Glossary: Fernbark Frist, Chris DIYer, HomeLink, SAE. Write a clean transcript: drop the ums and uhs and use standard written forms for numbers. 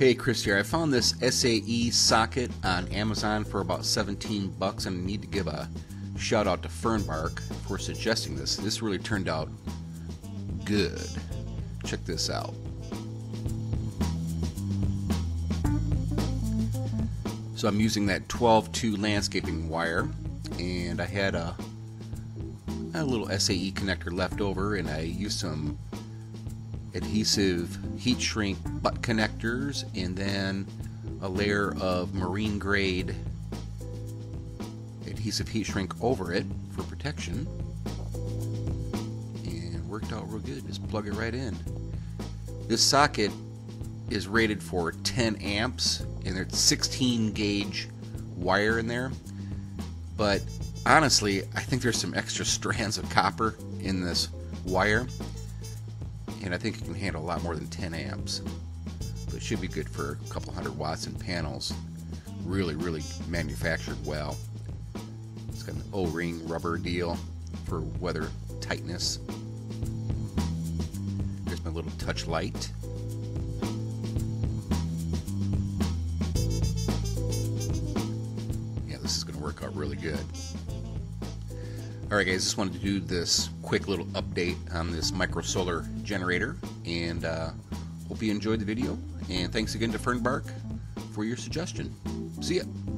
Hey, Chris here. I found this SAE socket on Amazon for about 17 bucks, and I need to give a shout out to Fernbark for suggesting this. This really turned out good. Check this out. So I'm using that 12-2 landscaping wire, and I had a little SAE connector left over, and I used some adhesive heat shrink butt connectors and then a layer of marine grade adhesive heat shrink over it for protection, and worked out real good. Just plug it right in. This socket is rated for 10 amps and there's 16 gauge wire in there, but honestly I think there's some extra strands of copper in this wire, and I think it can handle a lot more than 10 amps. But it should be good for a couple hundred watts in panels. Really, really manufactured well. It's got an O-ring rubber deal for weather tightness. There's my little touch light. Yeah, this is going to work out really good. Alright guys, just wanted to do this quick little update on this microsolar generator, and hope you enjoyed the video, and thanks again to Fernbark for your suggestion. See ya!